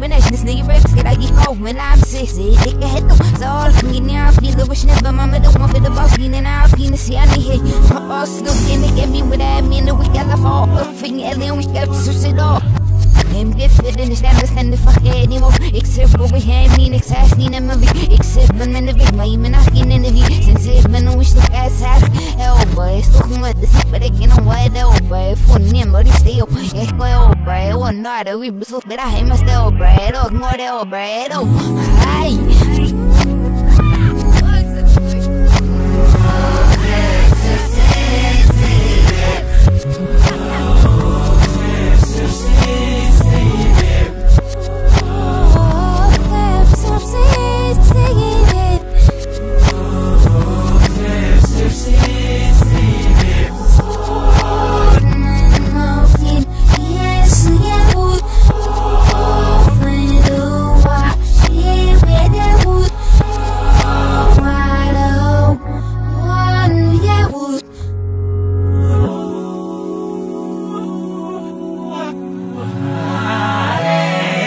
when I just leave rips, get I get cold when I'm sissy. It can hit them, so all I'm getting out of the wish never mama the one for the boss, getting out of the see I need hit. My boss still can't get me with that man, we got the fall off in the alien, we got to switch it off. I'm different, it's not understand the fuck anymore. Except for we have me, next I seen a movie. Except when I'm in the big way, I'm not in an interview. Since if I wish the guys have hell, boy, so I'm with the sick, but I can't wait, oh, boy. For them, but it's still, yeah, well, boy, oh, not a weep, so that I have my style, bread, oh, more, oh, bread, oh, hi.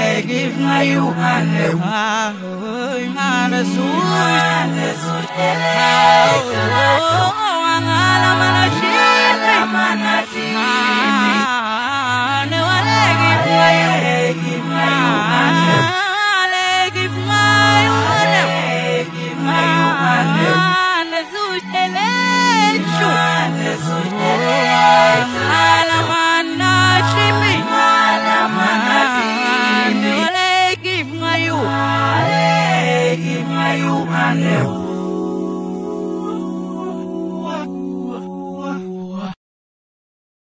I give my you and